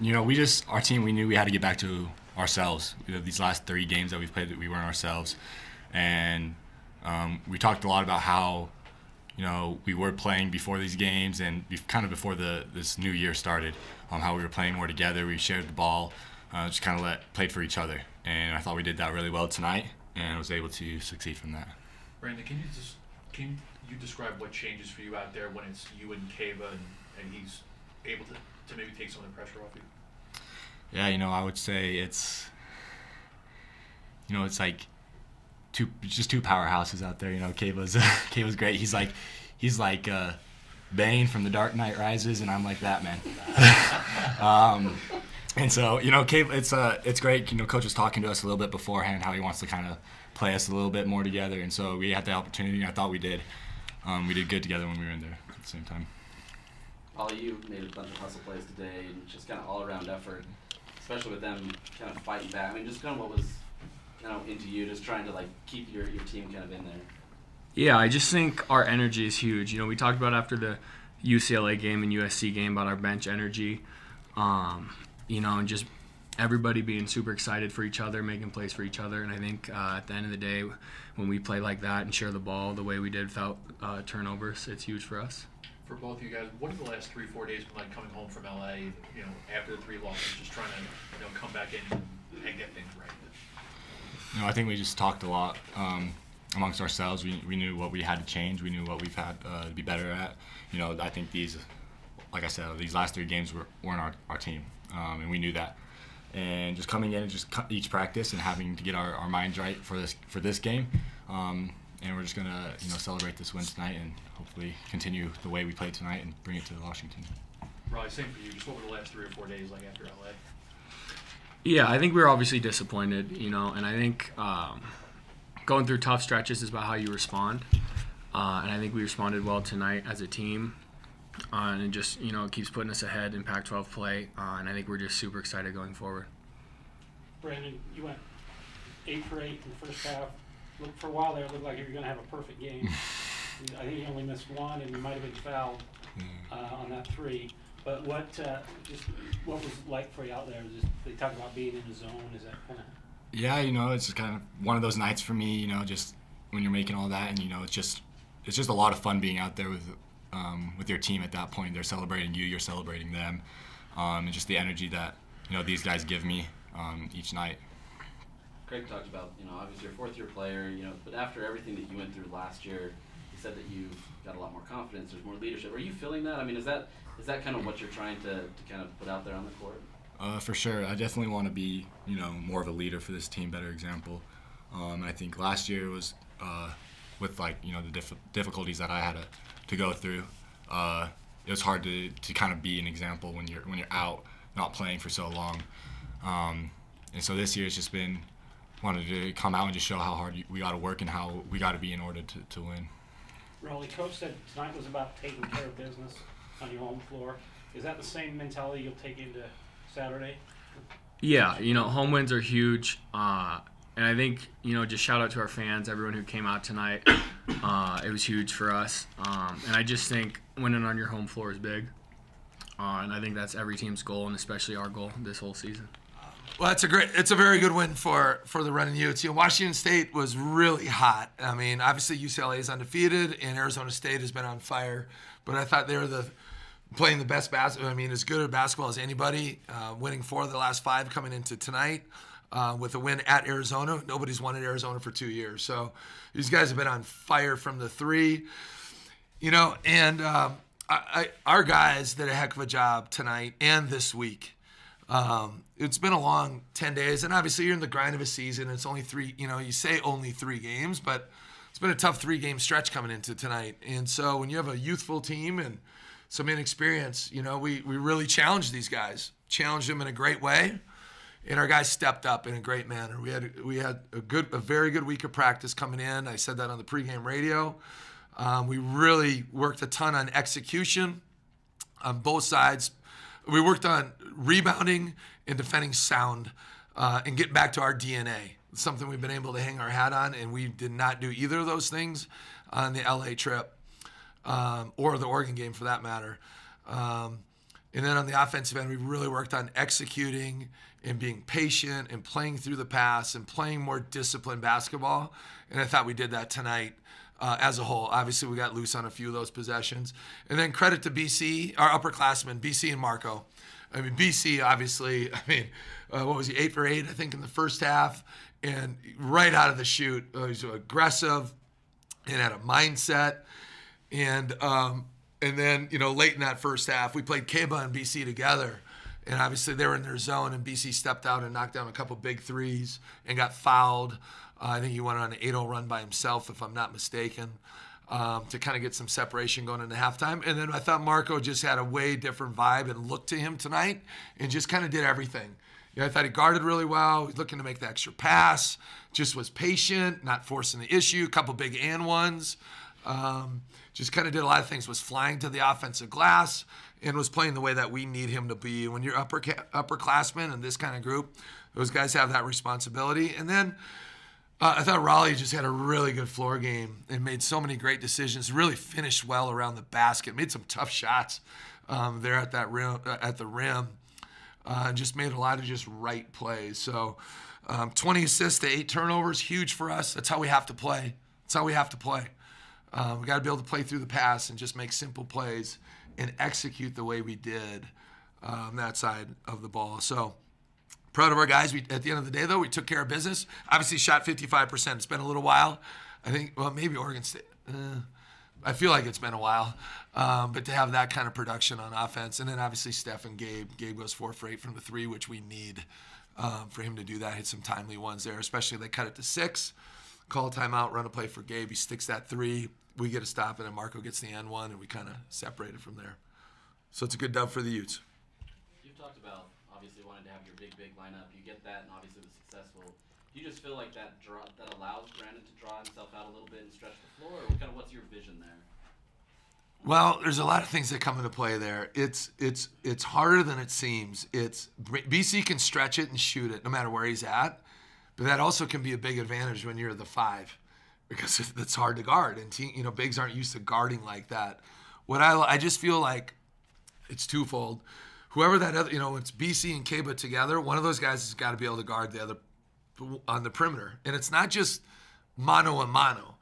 you know, we just, our team, we knew we had to get back to ourselves. You know, these last 3 games that we've played that we weren't ourselves. And we talked a lot about how, you know, we were playing before these games and kind of before this new year started, how we were playing more together. We shared the ball, just kind of played for each other. And I thought we did that really well tonight and was able to succeed from that. Branden, can you describe what changes for you out there when it's you and Kaba and he's able to maybe take some of the pressure off you? Yeah, you know, I would say it's, you know, it's like just two powerhouses out there. You know, Kaba's great. He's like Bane from The Dark Knight Rises, and I'm like Batman. And so, you know, Kaba, it's great. You know, Coach was talking to us a little bit beforehand how he wants to kind of play us a little bit more together, and so we had the opportunity, and I thought we did. We did good together when we were in there at the same time. Paulie, you made a bunch of hustle plays today, and just kind of all-around effort, especially with them kind of fighting back. I mean, just kind of what was kind of into you, just trying to, like, keep your team kind of in there. Yeah, I just think our energy is huge. You know, we talked about after the UCLA game and USC game about our bench energy, you know, and just everybody being super excited for each other, making plays for each other. And I think at the end of the day, when we play like that and share the ball the way we did without turnovers, it's huge for us. For both of you guys, what have the last 3-4 days been like coming home from LA, you know, after the 3 losses, just trying to, you know, come back in and get things right? You know, I think we just talked a lot amongst ourselves. We knew what we had to change. We knew what we've had to be better at. You know, I think these, like I said, these last 3 games weren't our team, and we knew that. And just coming in and just each practice and having to get our minds right for this game. And we're just going to, you know, celebrate this win tonight and hopefully continue the way we played tonight and bring it to Washington. Raleigh, same for you. Just what were the last 3 or 4 days like after LA? Yeah, I think we were obviously disappointed, you know, and I think going through tough stretches is about how you respond. And I think we responded well tonight as a team. And it just, you know, it keeps putting us ahead in Pac-12 play. And I think we're just super excited going forward. Branden, you went 8 for 8 in the first half. For a while there, it looked like you were going to have a perfect game. I think you only missed one, and you might have been fouled on that 3. But what was it like for you out there? Just, they talk about being in the zone. Is that kind of? Yeah, you know, it's just kind of one of those nights for me. You know, just when you're making all that, and you know, it's just a lot of fun being out there with your team at that point. They're celebrating you. You're celebrating them, and just the energy that, you know, these guys give me each night. Greg talked about, you know, obviously you're a 4th-year player, you know, but after everything that you went through last year, you said that you've got a lot more confidence, there's more leadership. Are you feeling that? I mean, is that kind of what you're trying to kind of put out there on the court? For sure. I definitely want to be, you know, more of a leader for this team, better example. I think last year was with, like, you know, the difficulties that I had to go through. It was hard to kind of be an example when you're out, not playing for so long. And so this year it's just been wanted to come out and just show how hard we got to work and how we got to be in order to win. Rollie, Coach said tonight was about taking care of business on your home floor. Is that the same mentality you'll take into Saturday? Yeah, you know, home wins are huge. And I think, you know, just shout out to our fans, everyone who came out tonight. It was huge for us. And I just think winning on your home floor is big. And I think that's every team's goal, and especially our goal this whole season. Well, it's a very good win for the running Utes. You know, Washington State was really hot. I mean, obviously UCLA is undefeated and Arizona State has been on fire, but I thought they were playing the best basketball. I mean, as good at basketball as anybody, winning 4 of the last 5 coming into tonight with a win at Arizona. Nobody's won at Arizona for 2 years. So these guys have been on fire from the 3, you know, and our guys did a heck of a job tonight and this week. It's been a long 10 days, and obviously you're in the grind of a season. It's only 3, you know, you say only 3 games, but it's been a tough 3-game stretch coming into tonight. And so when you have a youthful team and some inexperience, you know, we really challenged them in a great way, and our guys stepped up in a great manner. We had a very good week of practice coming in. I said that on the pregame radio. We really worked a ton on execution on both sides. We worked on rebounding and defending sound and getting back to our DNA. It's something we've been able to hang our hat on, and we did not do either of those things on the LA trip or the Oregon game for that matter. And then on the offensive end, we really worked on executing and being patient and playing through the pass and playing more disciplined basketball. And I thought we did that tonight as a whole. Obviously, we got loose on a few of those possessions. And then credit to BC, our upperclassmen, BC and Marco. I mean, BC, obviously, I mean, what was he, 8 for 8, I think, in the first half. And right out of the chute, he's aggressive and had a mindset. And then, you know, late in that first half, we played Kaba and BC together. And obviously they were in their zone, and BC stepped out and knocked down a couple big threes and got fouled. I think he went on an 8-0 run by himself, if I'm not mistaken, to kind of get some separation going into halftime. And then I thought Marco just had a way different vibe and look to him tonight and just kind of did everything. You know, I thought he guarded really well. He was looking to make the extra pass, just was patient, not forcing the issue, a couple big and ones. Just kind of did a lot of things, was flying to the offensive glass and was playing the way that we need him to be. When you're upperclassmen and this kind of group, those guys have that responsibility. And then I thought Raleigh just had a really good floor game and made so many great decisions, really finished well around the basket, made some tough shots there at that rim, at the rim, and just made a lot of just right plays. So 20 assists to 8 turnovers, huge for us. That's how we have to play. That's how we have to play. We got to be able to play through the pass and just make simple plays and execute the way we did on that side of the ball. So proud of our guys. At the end of the day, though, we took care of business. Obviously shot 55%. It's been a little while. I think, well, maybe Oregon State. I feel like it's been a while. But to have that kind of production on offense. And then obviously Steph and Gabe. Gabe goes 4 for 8 from the 3, which we need for him to do that. Hit some timely ones there, especially if they cut it to 6. Call timeout, run a play for Gabe. He sticks that 3. We get a stop, and then Marco gets the end one, and we kind of separated from there. So it's a good dub for the Utes. You've talked about, obviously, wanting to have your big, big lineup. You get that, and obviously it was successful. Do you just feel like that allows Branden to draw himself out a little bit and stretch the floor, or kind of what's your vision there? Well, there's a lot of things that come into play there. It's harder than it seems. BC can stretch it and shoot it no matter where he's at, but that also can be a big advantage when you're the 5. Because it's hard to guard, and bigs aren't used to guarding like that. What I just feel like it's twofold. Whoever that other, it's BC and Kaba together. One of those guys has got to be able to guard the other on the perimeter, and it's not just mano a mano.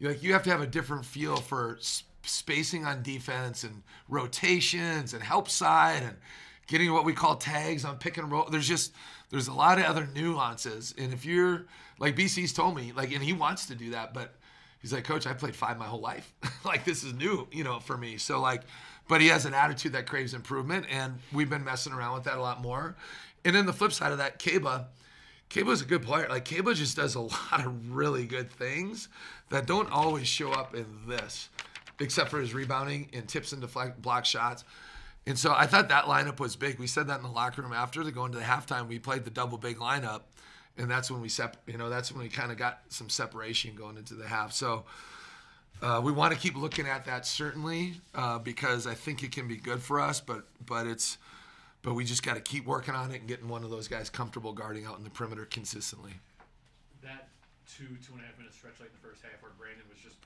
Like you have to have a different feel for spacing on defense and rotations and help side and getting what we call tags on pick and roll. There's a lot of other nuances. And if you're, like BC's told me, and he wants to do that, but he's like, Coach, I played 5 my whole life. This is new, for me. So, but he has an attitude that craves improvement, and we've been messing around with that a lot more. And then the flip side of that, Kaba's a good player. Kaba just does a lot of really good things that don't always show up in this, except for his rebounding and tips and deflect block shots. And so I thought that lineup was big. We said that in the locker room after the going to the halftime. We played the double big lineup, and that's when we that's when we kind of got some separation going into the half. So we want to keep looking at that certainly because I think it can be good for us. But we just got to keep working on it and getting one of those guys comfortable guarding out in the perimeter consistently. That 2.5 minute stretch in the first half where Branden was just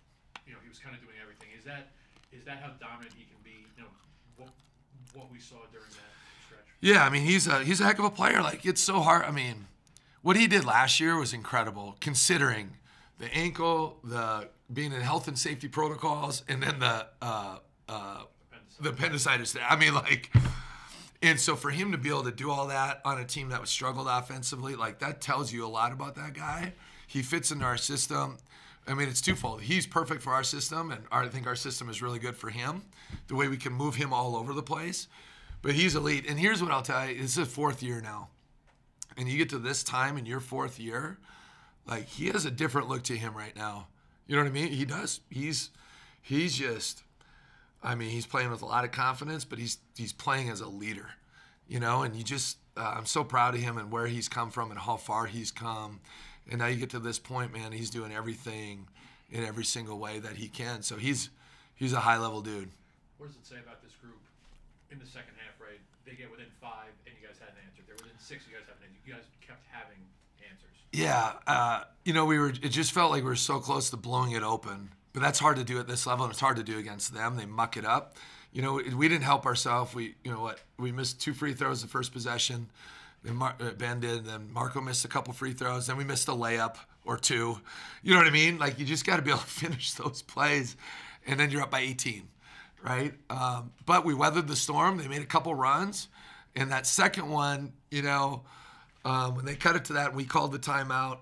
he was kind of doing everything. Is that how dominant he can be? What we saw during that stretch. Yeah, I mean, he's a heck of a player. It's so hard. I mean, what he did last year was incredible, considering the ankle, the being in health and safety protocols, and then the appendicitis. I mean, and so for him to be able to do all that on a team that was struggled offensively, that tells you a lot about that guy. He fits into our system. I mean, it's twofold. He's perfect for our system, and I think our system is really good for him, the way we can move him all over the place. But he's elite. And here's what I'll tell you. This is his 4th year now. And you get to this time in your 4th year, he has a different look to him right now. You know what I mean? He does. He's just, I mean, he's playing with a lot of confidence, but he's playing as a leader, and you just, I'm so proud of him and where he's come from and how far he's come. And now you get to this point, man, he's doing everything in every single way that he can. So he's a high-level dude. What does it say about this group in the second half, right? They get within 5, and you guys hadn't answered. They're within 6, you guys haven't answered. You guys kept having answers. Yeah. It just felt like we were so close to blowing it open. But that's hard to do at this level, and it's hard to do against them. They muck it up. you know, we didn't help ourselves. We missed 2 free throws the first possession. Then Ben did, and then Marco missed a couple free throws. Then we missed a layup or 2. You know what I mean? Like, you just got to be able to finish those plays, and then you're up by 18, right? But we weathered the storm. They made a couple runs, and that second one, you know, when they cut it to that, we called the timeout.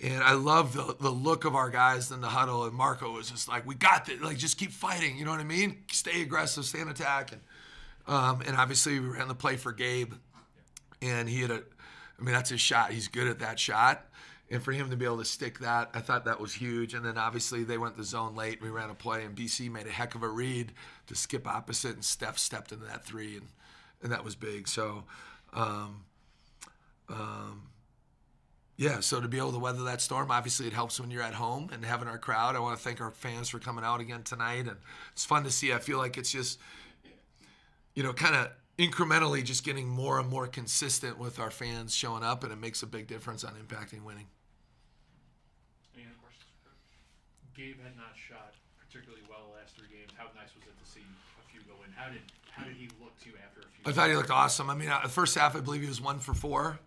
And I love the look of our guys in the huddle, and Marco was just like, "We got this! Like, just keep fighting. You know what I mean? Stay aggressive, stay on attack." And obviously, we ran the play for Gabe, and he had a, I mean, that's his shot. He's good at that shot, and for him to be able to stick that, I thought that was huge. And then obviously, they went the zone late. We ran a play, and BC made a heck of a read to skip opposite, and Steph stepped into that 3, and that was big. So. Yeah, so to be able to weather that storm, obviously it helps when you're at home and having our crowd. I want to thank our fans for coming out again tonight, and it's fun to see. I feel like it's just, you know, kind of incrementally just getting more and more consistent with our fans showing up, and it makes a big difference on impacting winning. Any other questions? Gabe had not shot particularly well the last 3 games. How nice was it to see a few go in? How did he look to you after a few? I thought he looked awesome. I mean, the first half, I believe he was 1 for 4.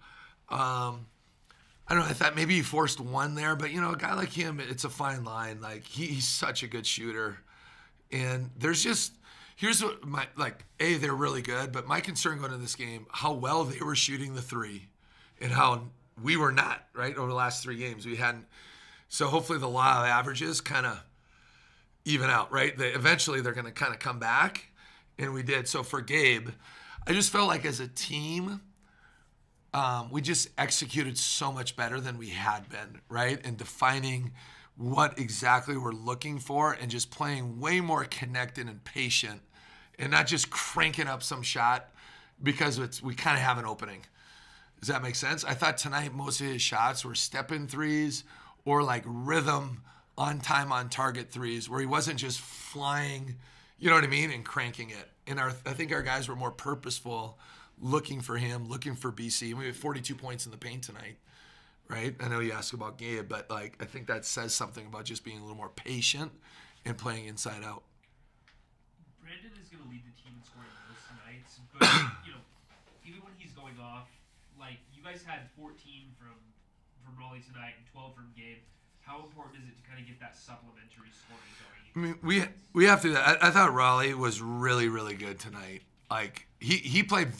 I don't know, I thought maybe he forced one there, but, you know, a guy like him, it's a fine line. Like, he's such a good shooter. And there's just, here's what my, like, A, they're really good, but my concern going into this game, how well they were shooting the 3 and how we were not, right, over the last 3 games. We hadn't, so hopefully the law of averages kind of even out, right? Eventually they're going to kind of come back, and we did. So for Gabe, I just felt like as a team, we just executed so much better than we had been, right? And defining what exactly we're looking for and just playing way more connected and patient and not just cranking up some shot because we kind of have an opening. Does that make sense? I thought tonight most of his shots were step-in 3s or like rhythm, on-time, on-target 3s where he wasn't just flying, you know what I mean, and cranking it. And I think our guys were more purposeful looking for him, looking for BC. We had 42 points in the paint tonight, right? I know you asked about Gabe, but like I think that says something about just being a little more patient and playing inside out. Branden is going to lead the team in scoring most nights, but you know, even when he's going off, like you guys had 14 from Raleigh tonight and 12 from Gabe. How important is it to kind of get that supplementary scoring going? I mean, we have to. I thought Raleigh was really, really good tonight. Like he played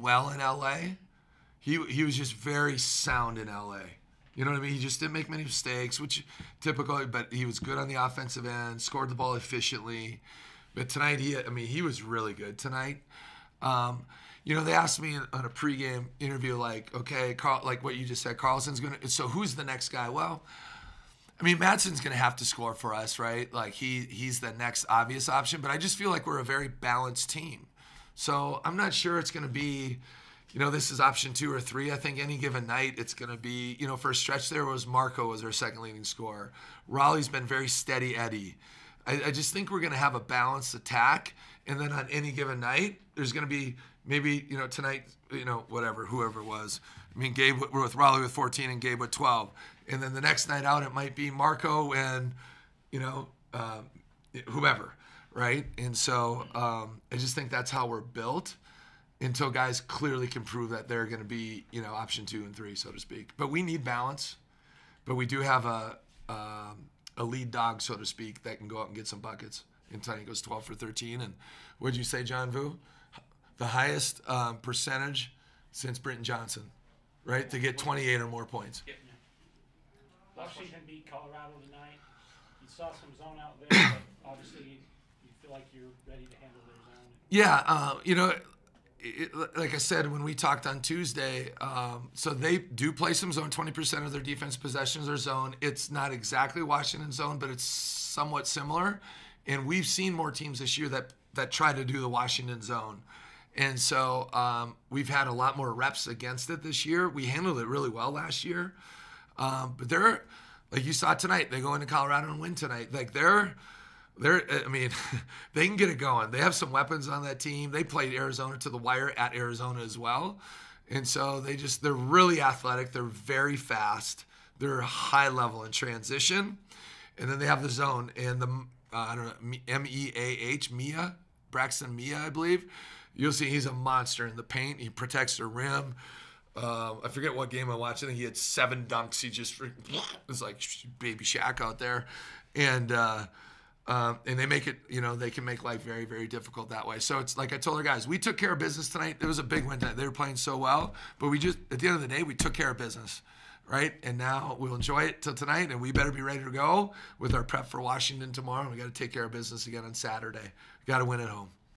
well in LA. He was just very sound in LA. You know what I mean? He just didn't make many mistakes, which typical. But he was good on the offensive end, scored the ball efficiently. But tonight, he was really good tonight. You know, they asked me on a pregame interview, like, okay, like what you just said, Carlson's gonna. So who's the next guy? Well, I mean, Madsen's going to have to score for us, right? Like he's the next obvious option. But I just feel like we're a very balanced team. So I'm not sure it's going to be, you know, this is option 2 or 3. I think any given night it's going to be, you know, for a stretch there was Marco was our second leading scorer. Raleigh's been very steady Eddie. I just think we're going to have a balanced attack. And then on any given night, there's going to be maybe, you know, tonight, you know, whatever, whoever it was. I mean, Gabe with Raleigh with 14 and Gabe with 12. And then the next night out, it might be Marco and, you know, whomever. Right? And so I just think that's how we're built until guys clearly can prove that they're going to be, you know, option 2 and 3, so to speak. But we need balance. But we do have a lead dog, so to speak, that can go out and get some buckets. And tonight goes 12 for 13. And what did you say, John Vu? The highest percentage since Brenton Johnson, right, to get 28 or more points. Yeah. Washington beat Colorado tonight. You saw some zone out there, but obviously – like you're ready to handle their zone? Yeah, you know, like I said when we talked on Tuesday, so they do play some zone. 20% of their defense possessions are zone. It's not exactly Washington zone, but it's somewhat similar. And we've seen more teams this year that try to do the Washington zone. And so we've had a lot more reps against it this year. We handled it really well last year. But they're, like you saw tonight, they go into Colorado and win tonight. Like I mean, they can get it going. They have some weapons on that team. They played Arizona to the wire at Arizona as well. And so they're really athletic. They're very fast. They're high level in transition. And then they have the zone. And the, Mia, Braxton Mia, I believe. You'll see he's a monster in the paint. He protects the rim. I forget what game I watched. I think he had 7 dunks. He just was like baby Shaq out there. And they make it, you know, they can make life very, very difficult that way. So it's like I told our guys, we took care of business tonight. It was a big win tonight. They were playing so well, but we just, at the end of the day, we took care of business, right? And now we'll enjoy it till tonight, and we better be ready to go with our prep for Washington tomorrow. We got to take care of business again on Saturday. We got to win at home.